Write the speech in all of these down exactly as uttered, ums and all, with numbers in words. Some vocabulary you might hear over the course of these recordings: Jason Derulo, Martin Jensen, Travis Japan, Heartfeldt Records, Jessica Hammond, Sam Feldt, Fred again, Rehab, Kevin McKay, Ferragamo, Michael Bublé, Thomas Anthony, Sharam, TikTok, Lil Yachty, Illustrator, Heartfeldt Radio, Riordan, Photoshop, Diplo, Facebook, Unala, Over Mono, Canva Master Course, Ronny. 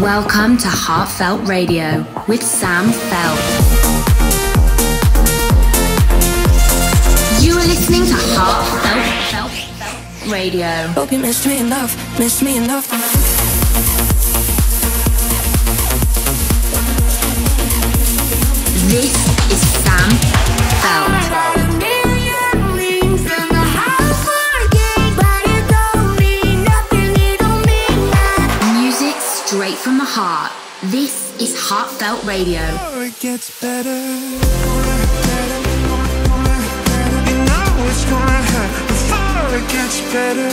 Welcome to Heartfeldt Radio with Sam Feldt. You are listening to Heartfeldt Radio. Hope you missed me enough, missed me enough. This is Sam Feldt. Straight from the heart, this is Heartfeldt Radio. Oh, it gets better. You know it's gonna hurt before it gets better.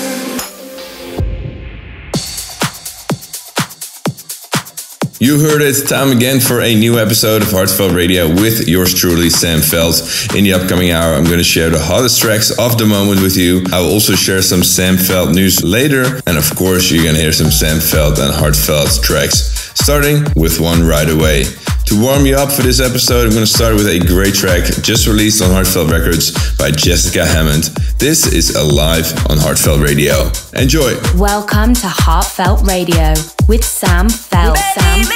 You heard it, time again for a new episode of Heartfeldt Radio with yours truly, Sam Feldt. In the upcoming hour, I'm going to share the hottest tracks of the moment with you. I will also share some Sam Feldt news later. And of course, you're going to hear some Sam Feldt and Heartfeldt tracks, starting with one right away. To warm you up for this episode, I'm going to start with a great track just released on Heartfeldt Records by Jessica Hammond. This is Alive on Heartfeldt Radio. Enjoy. Welcome to Heartfeldt Radio with Sam Feldt. Sam Feldt.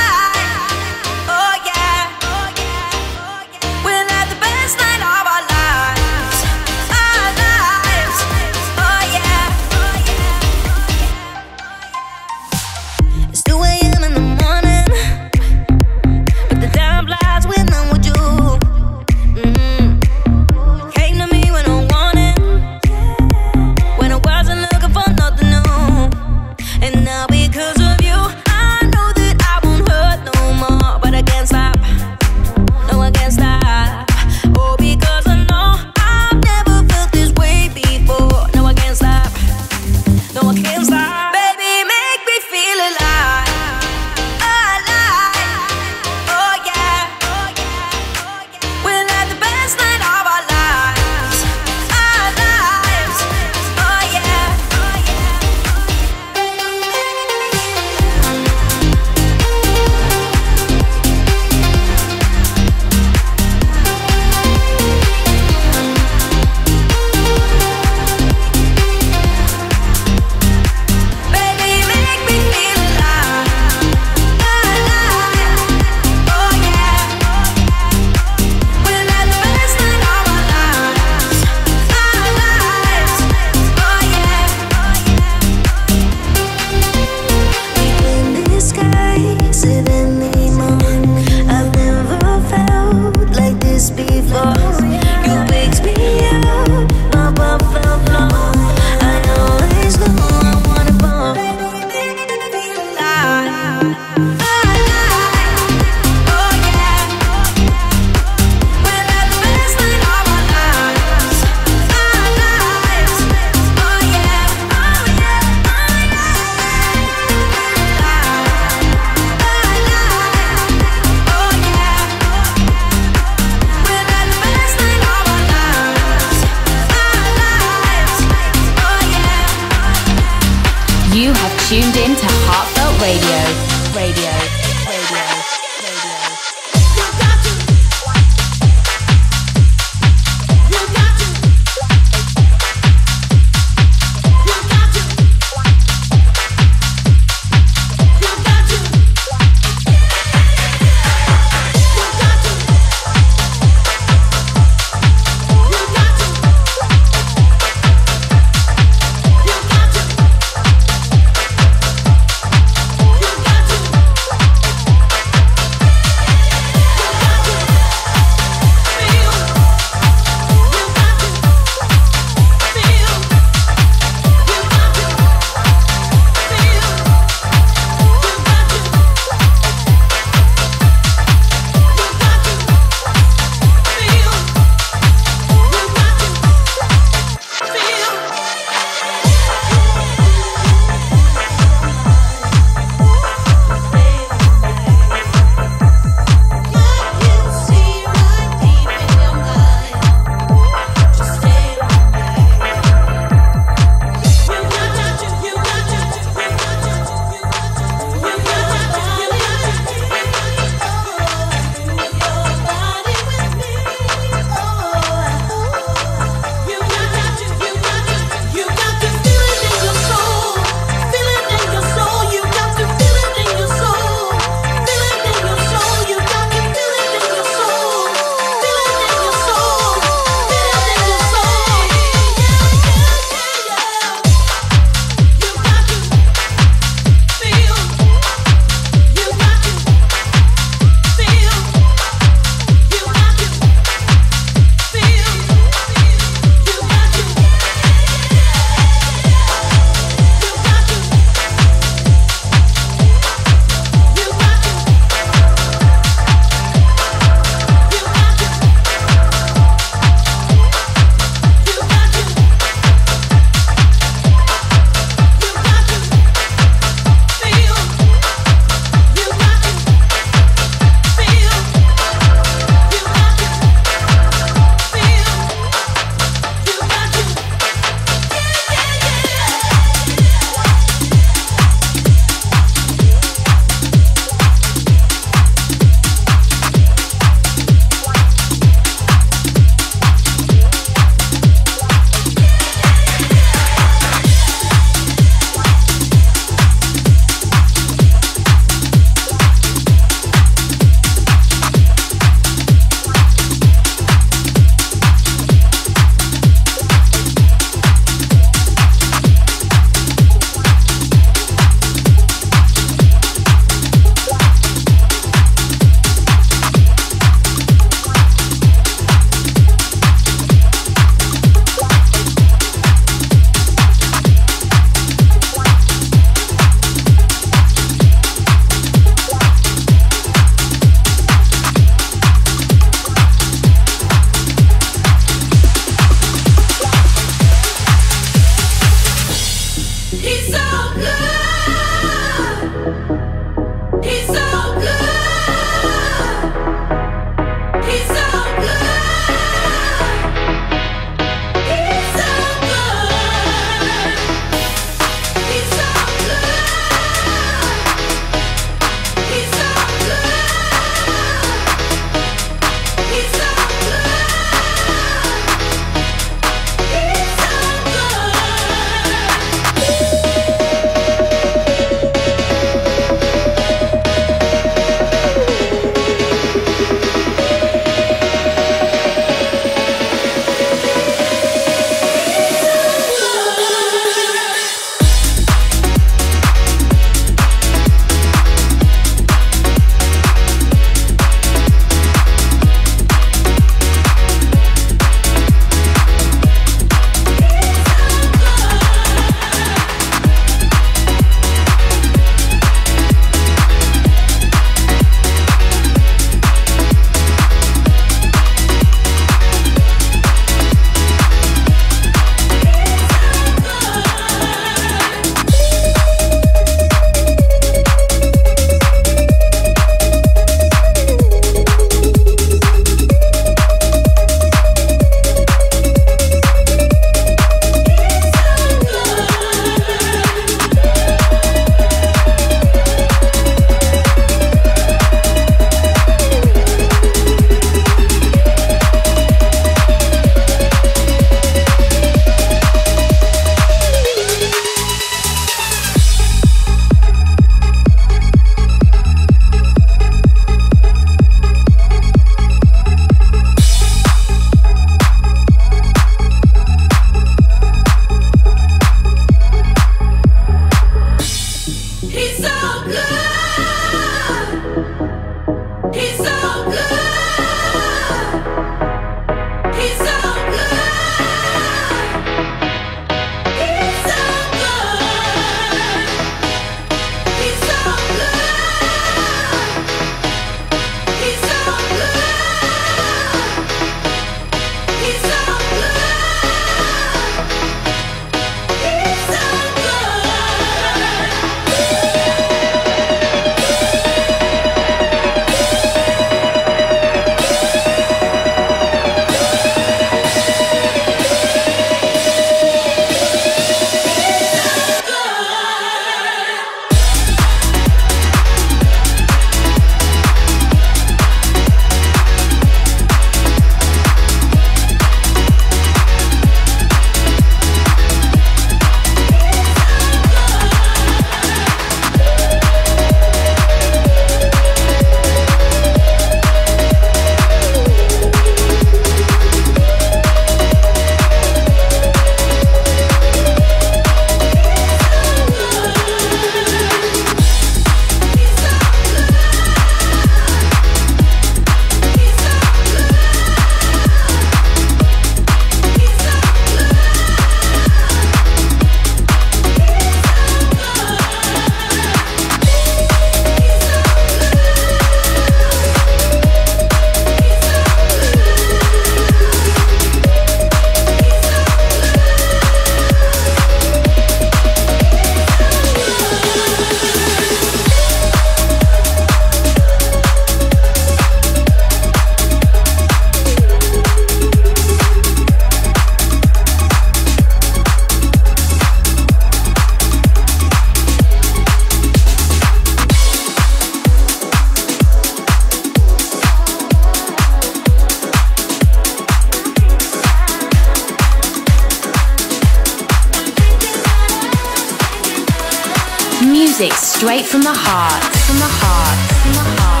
music straight from the heart, from the heart, from the heart.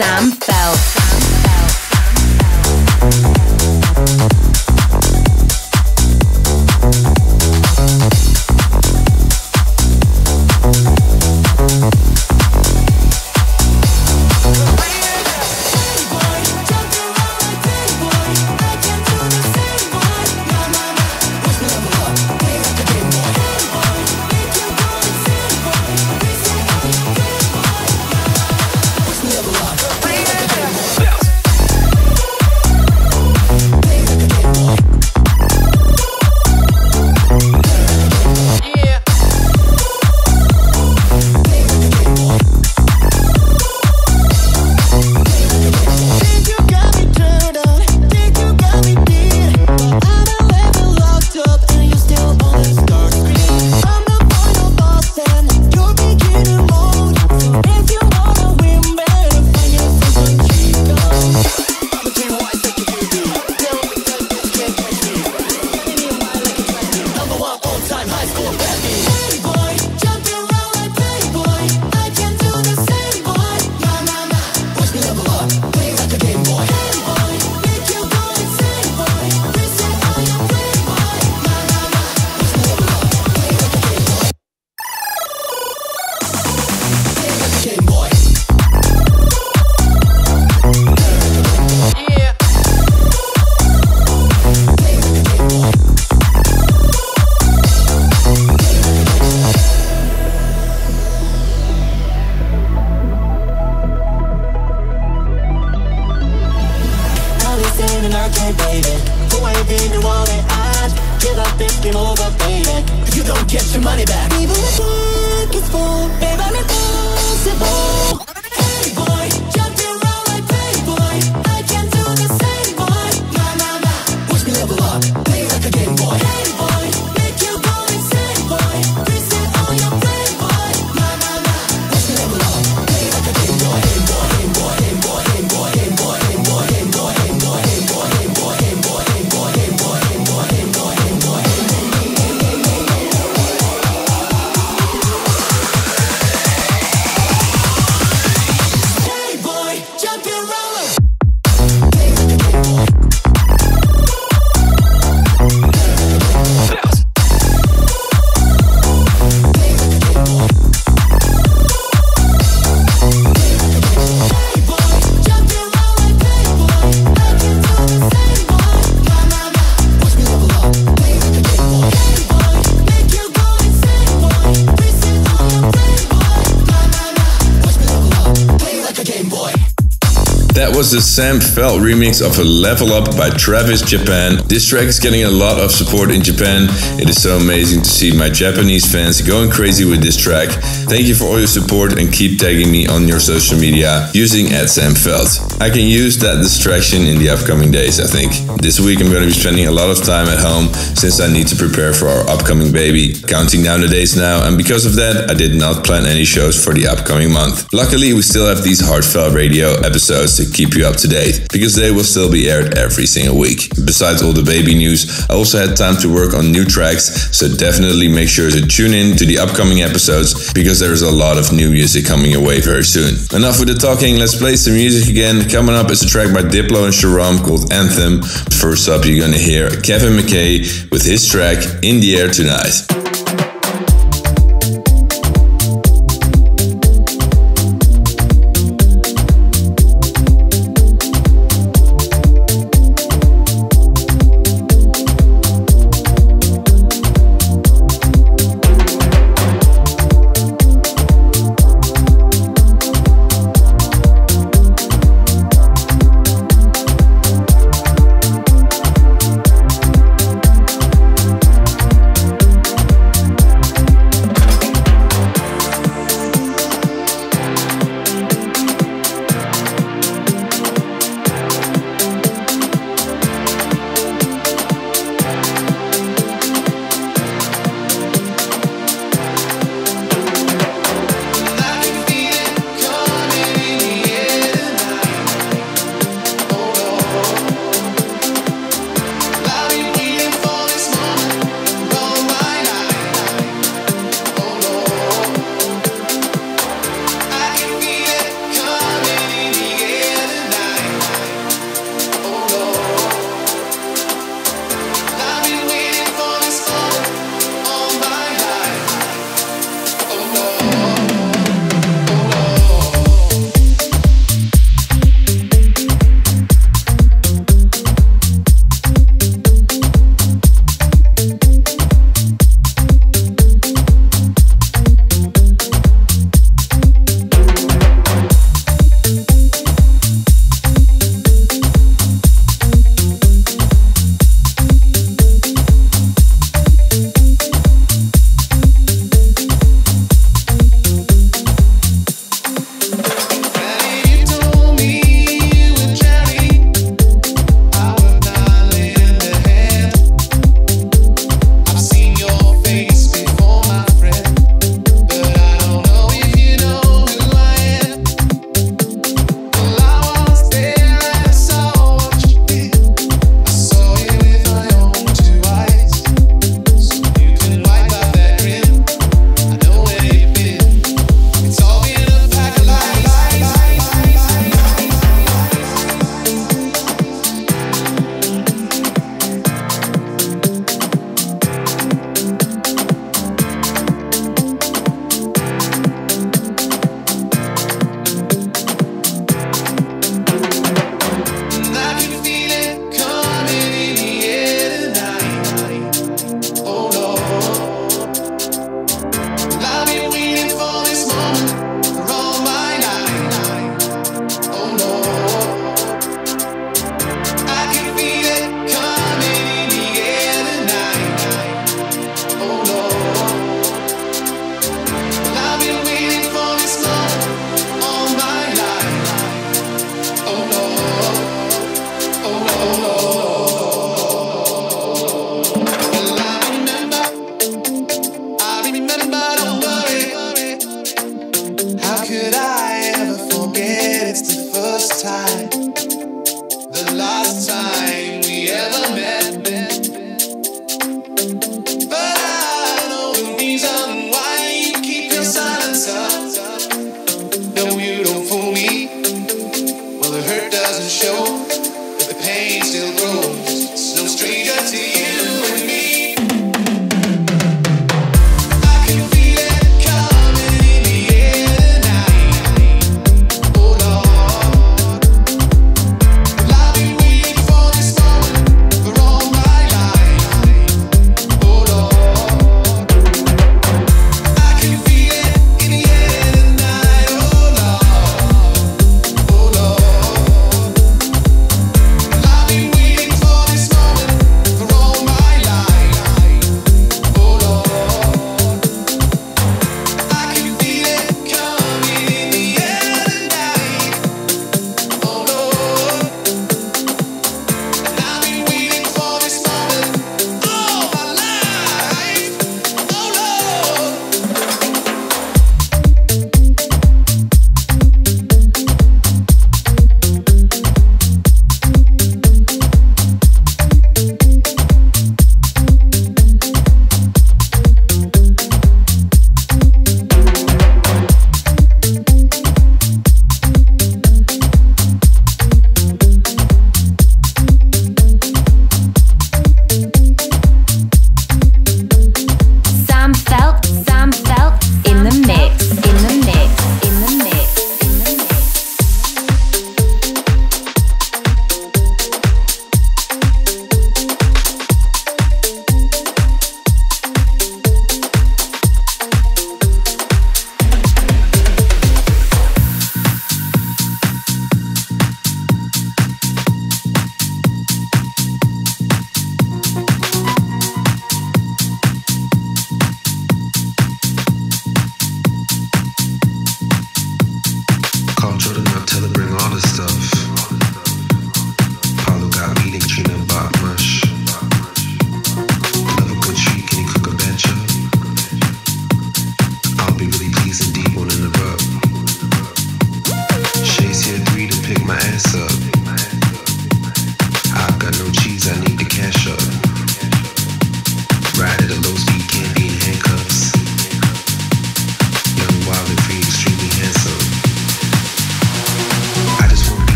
Sam Feldt. Was the Sam Feldt remix of a Level Up by Travis Japan. This track is getting a lot of support in Japan. It is so amazing to see my Japanese fans going crazy with this track. Thank you for all your support and keep tagging me on your social media using at Sam Feldt. I can use that distraction in the upcoming days, I think. This week I'm going to be spending a lot of time at home since I need to prepare for our upcoming baby. Counting down the days now, and because of that I did not plan any shows for the upcoming month. Luckily we still have these Heartfeldt Radio episodes to keep you up to date, because they will still be aired every single week. Besides all the baby news, I also had time to work on new tracks, so definitely make sure to tune in to the upcoming episodes, because there is a lot of new music coming your way very soon. Enough with the talking, let's play some music again. Coming up is a track by Diplo and Sharam called Anthem. First up you're gonna hear Kevin McKay with his track In the Air Tonight. time, the last time we ever met. But I know the reason why you keep your silence up. No, you don't fool me. Well, the hurt doesn't show, but the pain still grows. It's no stranger to you and me.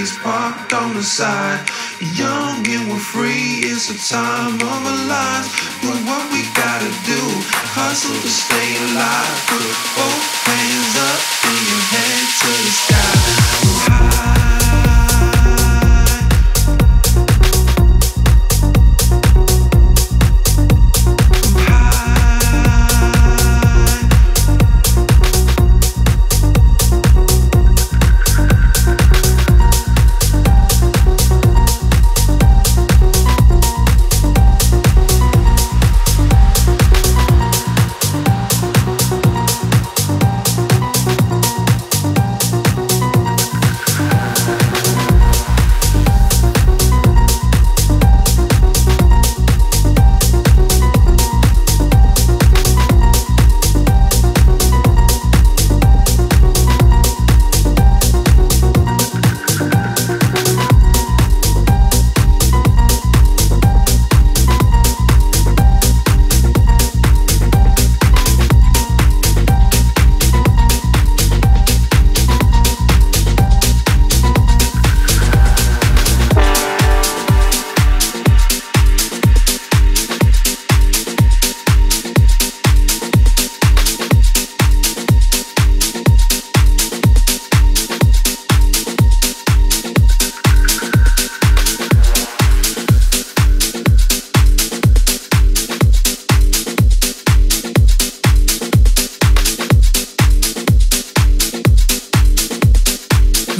Mercedes parked on the side. Young and we're free, it's the time of our lives. Do what we gotta do, hustle to stay alive. Put both hands up and your head to the sky.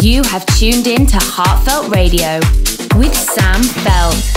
You have tuned in to Heartfeldt Radio with Sam Feldt.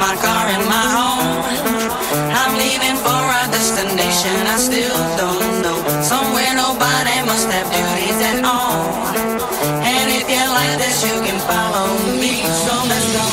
my car and my home. I'm leaving for a destination I still don't know. Somewhere nobody must have duties at all. And if you like this, you can follow me. So let's go.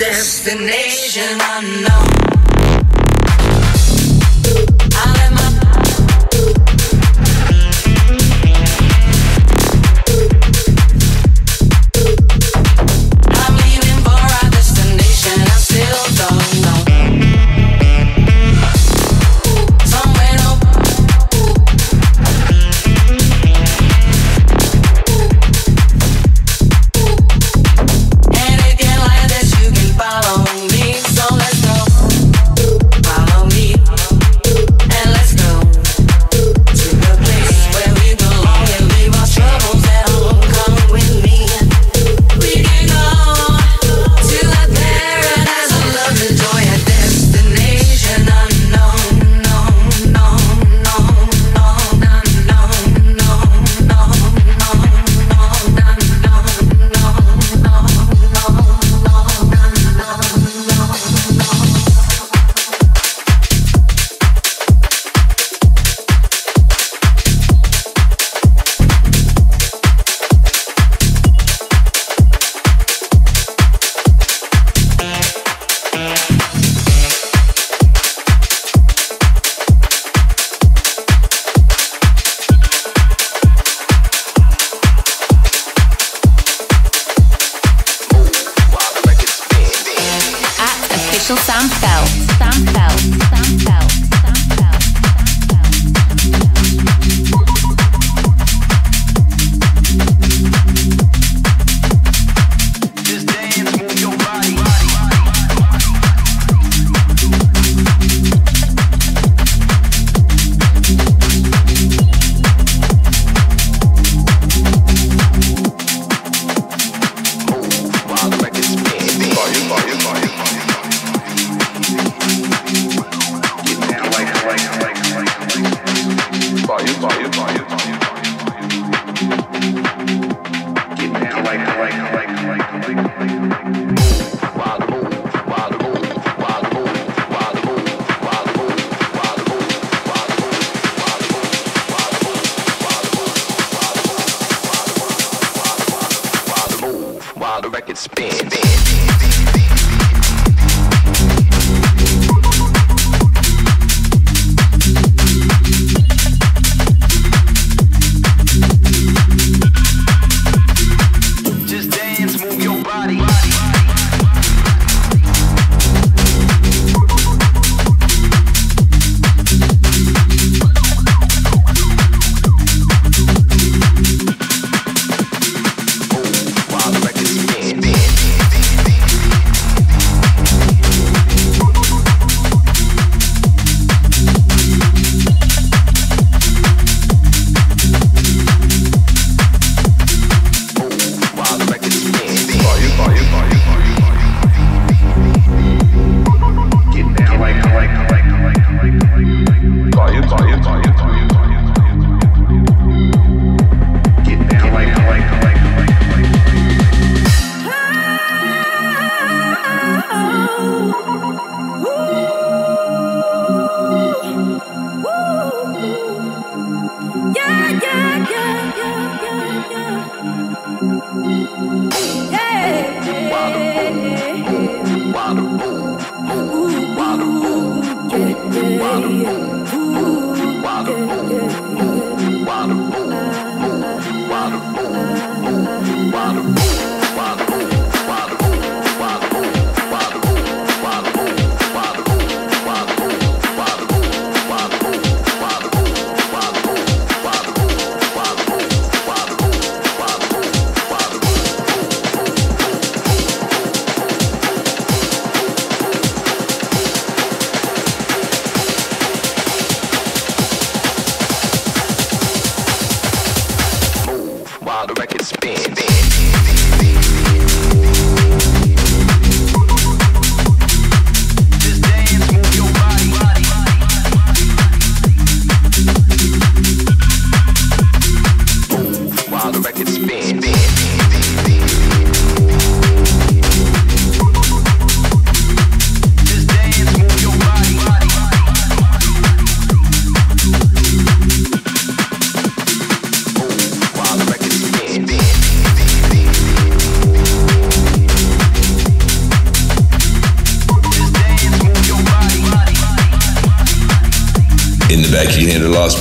Destination unknown. Destination unknown. Sam Feldt, Sam Feldt, Sam Feldt, Sam Feldt, Sam Feldt. Just dance, move your body. Move while the record spins. Volume, volume, volume, volume. Volume, volume, volume, volume, volume. Get down like, like, like, like, like, like, like.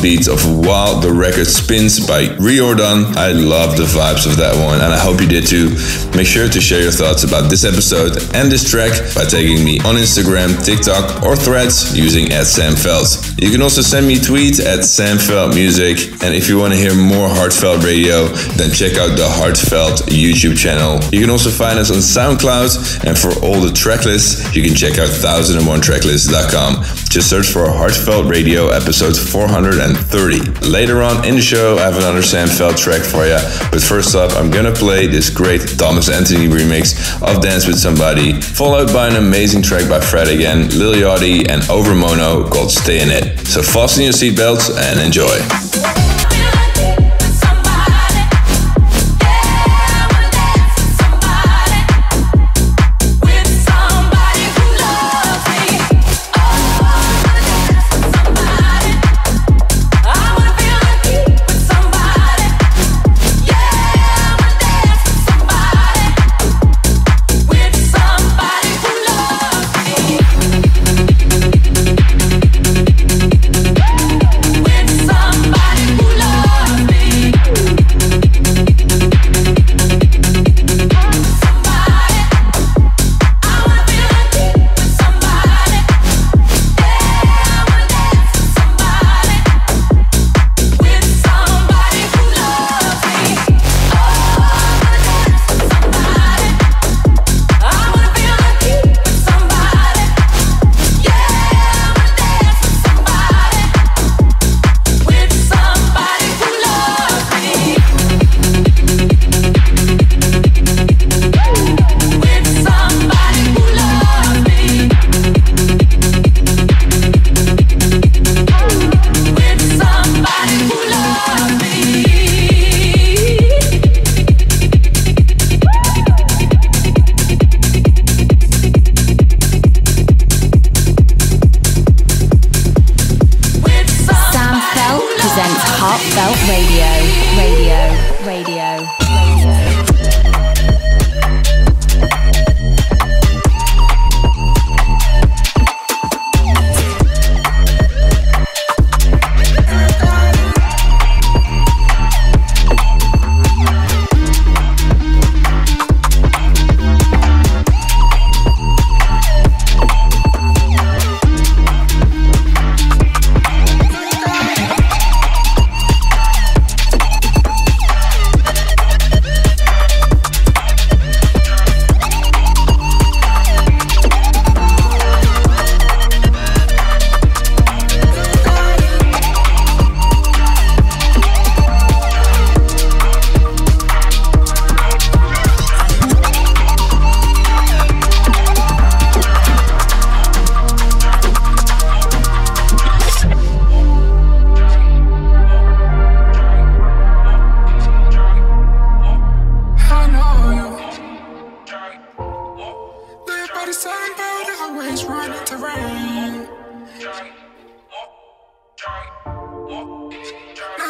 Beats of While the Record Spins by Riordan. I love the vibes of that one, and I hope you did too. Make sure to share your thoughts about this episode and this track by tagging me on Instagram, TikTok or Threads using at Sam Feldt. You can also send me tweets at Sam Feldt Music. And if you want to hear more Heartfeldt Radio, then check out the Heartfeldt YouTube channel. You can also find us on SoundCloud, and for all the track lists, you can check out one thousand one track list dot com. Just search for Heartfeldt Radio episode four hundred thirty. Later on in the show, I have another Sam Feldt track for you, but first up, I'm gonna play this great Thomas Anthony remix of Dance With Somebody, followed by an amazing track by Fred Again, Lil Yachty and Over Mono called Stay In It. So fasten your seatbelts and enjoy.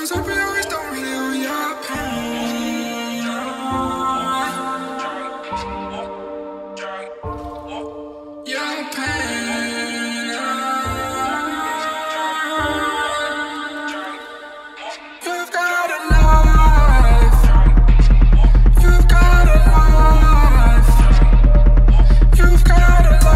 Sometimes I always don't heal your pain. Your pain. You've got a life. You've got a life. You've got a life.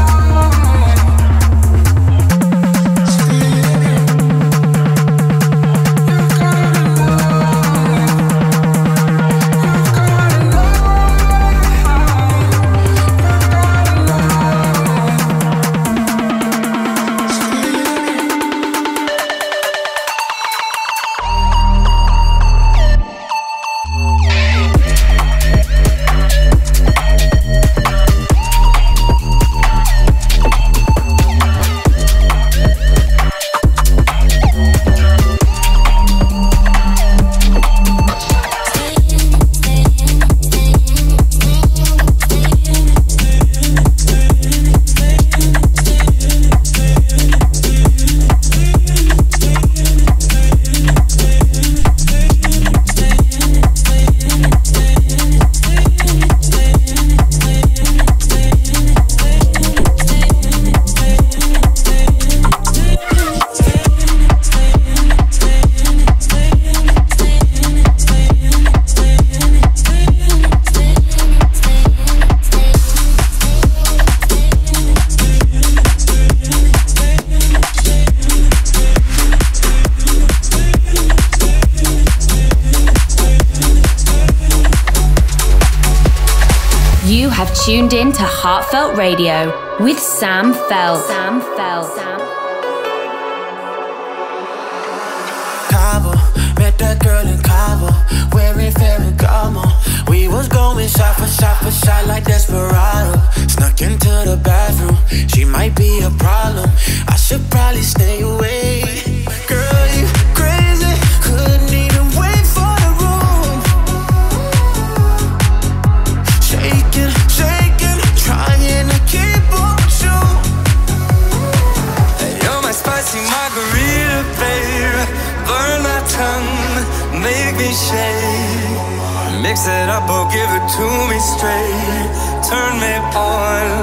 Tuned in to Heartfeldt Radio with Sam Feldt. Sam Feldt. Cabo, met that girl in Cabo, wearing Ferragamo. We was going shot for shot for shot like Desperado. Snuck into the bathroom, she might be a problem. I should probably stay away. Girl, you crazy, couldn't even wait for the room. Shaking. Spicy margarita, babe. Burn my tongue, make me shake. Mix it up or give it to me straight. Turn me on,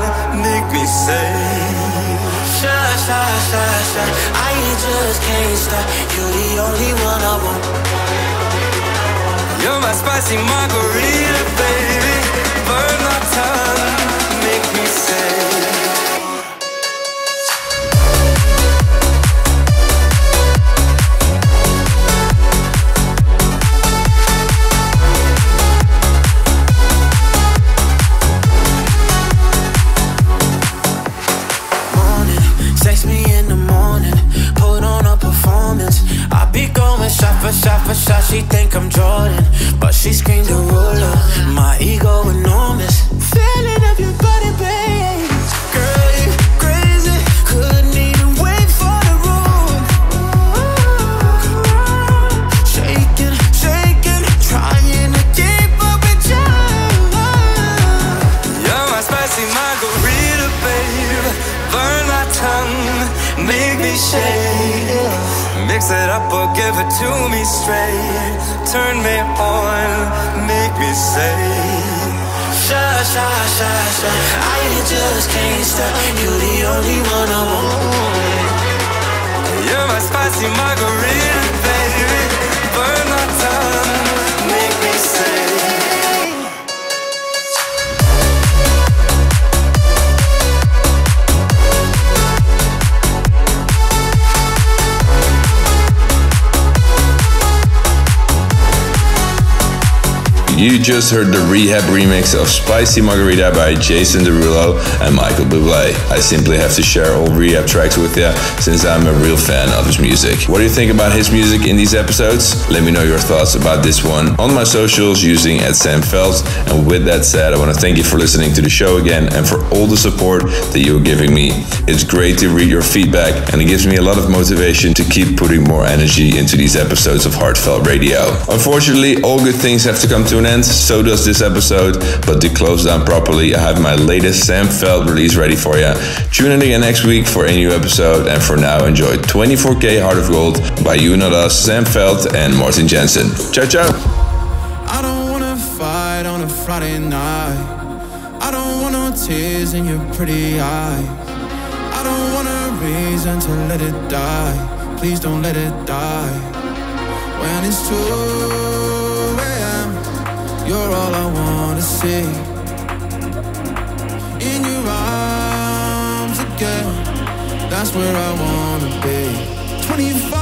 make me say. Sha, sha, sha, sha. I just can't stop. You're the only one I want. You're my spicy margarita, baby. Burn my tongue, make me say. Shot for shot, she think I'm Jordan, but she screamed Derulo. My ego enormous, feeling of your body, babe. Girl, you crazy, couldn't even wait for the room. Shaking, shaking, trying to keep up with you. You're my spicy margarita, babe. Burn my tongue, make me shake. Mix it up or give it to me straight. Turn me on, make me say. Sha, sha, sha, sha. I just can't stop. You're the only one I want. You're my spicy margarita, baby. Burn my tongue, make me say. You just heard the Rehab remix of Spicy Margarita by Jason Derulo and Michael Bublé. I simply have to share all Rehab tracks with you since I'm a real fan of his music. What do you think about his music in these episodes? Let me know your thoughts about this one on my socials using at Sam Feldt. And with that said, I want to thank you for listening to the show again and for all the support that you're giving me. It's great to read your feedback and it gives me a lot of motivation to keep putting more energy into these episodes of Heartfeldt Radio. Unfortunately, all good things have to come to an end. end, so does this episode, but to close down properly, I have my latest Sam Feldt release ready for you. Tune in again next week for a new episode, and for now, enjoy twenty-four K Heart of Gold by Unala, Sam Feldt, and Martin Jensen. Ciao, ciao! I don't wanna fight on a Friday night. I don't want no tears in your pretty eyes. I don't want a reason to let it die. Please don't let it die. When it's two A M, you're all I wanna see. In your arms again, that's where I wanna be. twenty-five